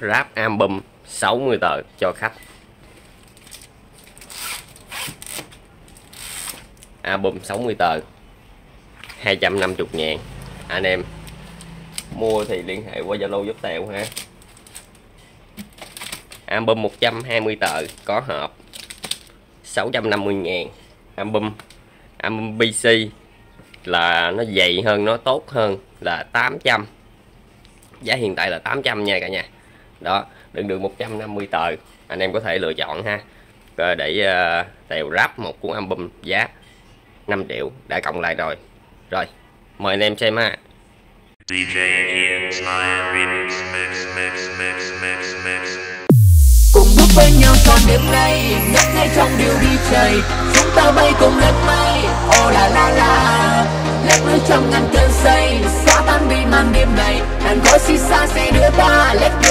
ráp album 60 tờ cho khách. Album 60 tờ 250.000. Anh em mua thì liên hệ qua Zalo giúp Tèo ha. Album 120 tờ có hộp 650.000. Album PC là nó dày hơn, nó tốt hơn là 800. Giá hiện tại là 800 nha cả nhà. Đó, đựng được 150 tờ. Anh em có thể lựa chọn ha. Rồi để Tèo ráp một cuốn album giá 5 triệu đã cộng lại rồi. Rồi, mời anh em xem ha. Cùng bước bên nhau trọn đêm nay, nhấp ngay trong điều DJ. Chúng ta bay cùng lên mây, oh la la la. Lép lưới trong ngàn cơn say, xóa tan bi màn đêm này. Đàn gói xì xa sẽ đưa ta lép